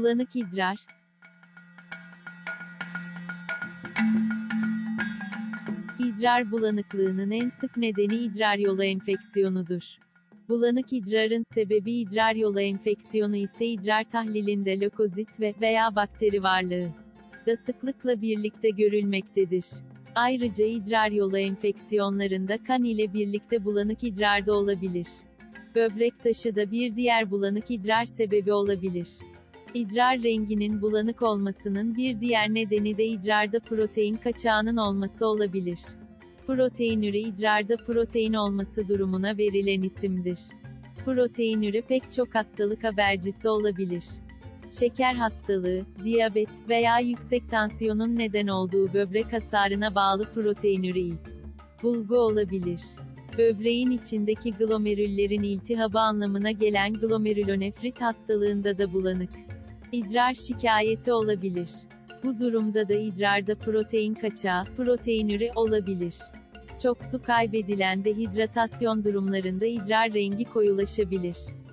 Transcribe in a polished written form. bulanık idrar, İdrar bulanıklığının en sık nedeni idrar yolu enfeksiyonudur. Bulanık idrarın sebebi idrar yolu enfeksiyonu ise idrar tahlilinde lökozit veya bakteri varlığı da sıklıkla birlikte görülmektedir. Ayrıca idrar yolu enfeksiyonlarında kan ile birlikte bulanık idrar da olabilir. Böbrek taşı da bir diğer bulanık idrar sebebi olabilir. İdrar renginin bulanık olmasının bir diğer nedeni de idrarda protein kaçağının olması olabilir. Proteinürü idrarda protein olması durumuna verilen isimdir. Proteinürü pek çok hastalık habercisi olabilir. Şeker hastalığı, diyabet veya yüksek tansiyonun neden olduğu böbrek hasarına bağlı proteinürü ilk bulgu olabilir. Böbreğin içindeki glomerüllerin iltihabı anlamına gelen glomerülonefrit hastalığında da bulanık idrar şikayeti olabilir. Bu durumda da idrarda protein kaçağı, proteinürü olabilir. Çok su kaybedilen dehidratasyon durumlarında idrar rengi koyulaşabilir.